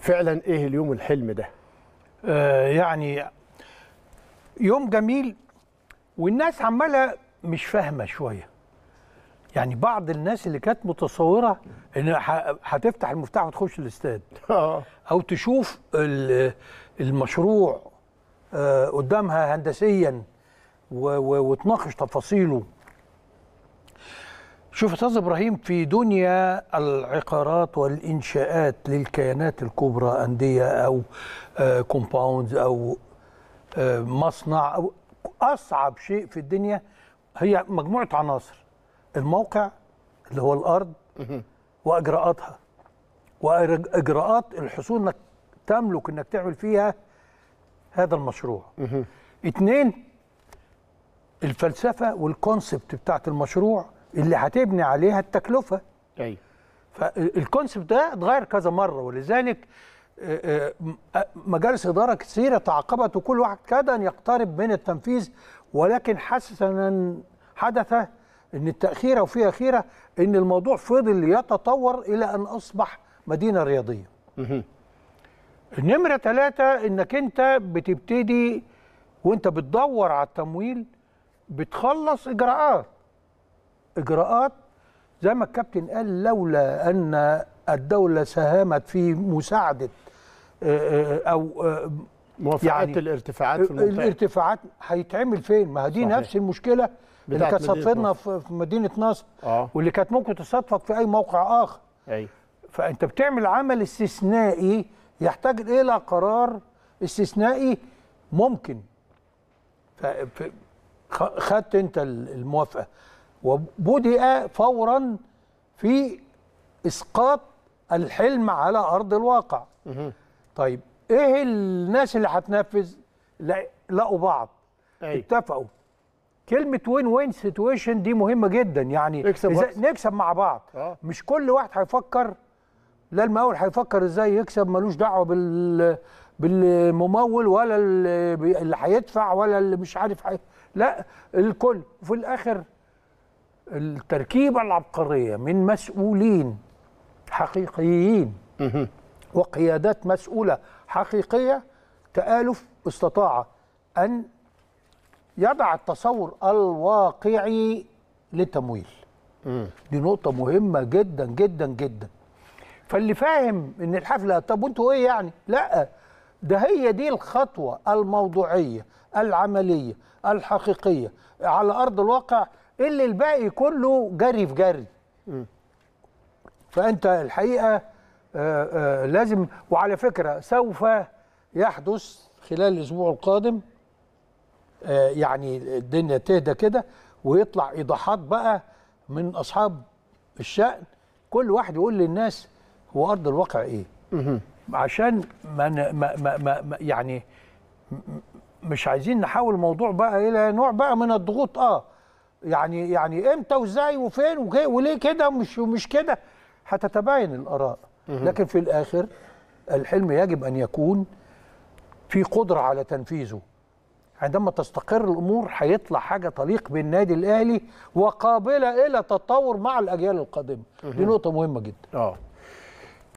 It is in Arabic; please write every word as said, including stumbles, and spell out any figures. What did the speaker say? فعلا ايه اليوم الحلم ده؟ آه يعني يوم جميل، والناس عماله مش فاهمه شويه. يعني بعض الناس اللي كانت متصوره ان هتفتح المفتاح وتخش الاستاد او تشوف المشروع قدامها هندسيا وتناقش تفاصيله. شوف استاذ ابراهيم، في دنيا العقارات والانشاءات للكيانات الكبرى، انديه او كومباوندز او مصنع، او اصعب شيء في الدنيا هي مجموعه عناصر: الموقع اللي هو الارض واجراءاتها، واجراءات الحصول انك تملك انك تعمل فيها هذا المشروع. اتنين، الفلسفه والكونسبت بتاعت المشروع اللي هتبني عليها التكلفه. ايوه، فالكونسبت ده اتغير كذا مره، ولذلك مجالس اداره كثيره تعاقبت، وكل واحد كاد ان يقترب من التنفيذ، ولكن حسنا حدث ان التاخير وفيها خيره، ان الموضوع فضل يتطور الى ان اصبح مدينه رياضيه. النمره ثلاثه، انك انت بتبتدي وانت بتدور على التمويل بتخلص اجراءات اجراءات زي ما الكابتن قال، لولا ان الدوله ساهمت في مساعده او موافقات يعني الارتفاعات في المنطقه، الارتفاعات هيتعمل فين؟ ما دي نفس المشكله اللي كانت صادفتنا في مدينه نصر، آه. واللي كانت ممكن تصادفك في اي موقع اخر. ايوه، فانت بتعمل عمل استثنائي يحتاج الى قرار استثنائي ممكن. خدت انت الموافقه وبدأ فورا في اسقاط الحلم على ارض الواقع. طيب ايه الناس اللي هتنفذ؟ لقوا بعض، أي. اتفقوا. كلمه وين وين سيتويشن دي مهمه جدا، يعني نكسب مع بعض. آه. مش كل واحد هيفكر، لا المقاول هيفكر ازاي يكسب، ملوش دعوه بال بالممول ولا اللي هيدفع ولا اللي مش عارف حي... لا، الكل. وفي الاخر التركيبه العبقريه من مسؤولين حقيقيين وقيادات مسؤوله حقيقيه، تآلف استطاع ان يضع التصور الواقعي للتمويل. دي نقطه مهمه جدا جدا جدا. فاللي فاهم ان الحفله طب وانتوا ايه يعني، لا، ده هي دي الخطوه الموضوعيه العمليه الحقيقيه على ارض الواقع، اللي الباقي كله جري في جري. م. فأنت الحقيقة آآ آآ لازم. وعلى فكرة سوف يحدث خلال الأسبوع القادم، يعني الدنيا تهدى كده ويطلع إيضاحات بقى من أصحاب الشأن، كل واحد يقول للناس هو أرض الواقع إيه، عشان ما, ما, ما, ما يعني مش عايزين نحول الموضوع بقى إلى نوع بقى من الضغوط. آه يعني يعني امتى وازاي وفين وليه كده ومش ومش كده، هتتباين الاراء. لكن في الاخر الحلم يجب ان يكون في قدره على تنفيذه. عندما تستقر الامور هيطلع حاجه تليق بالنادي الاهلي وقابله الى تطور مع الاجيال القادمه. دي نقطه مهمه جدا. اه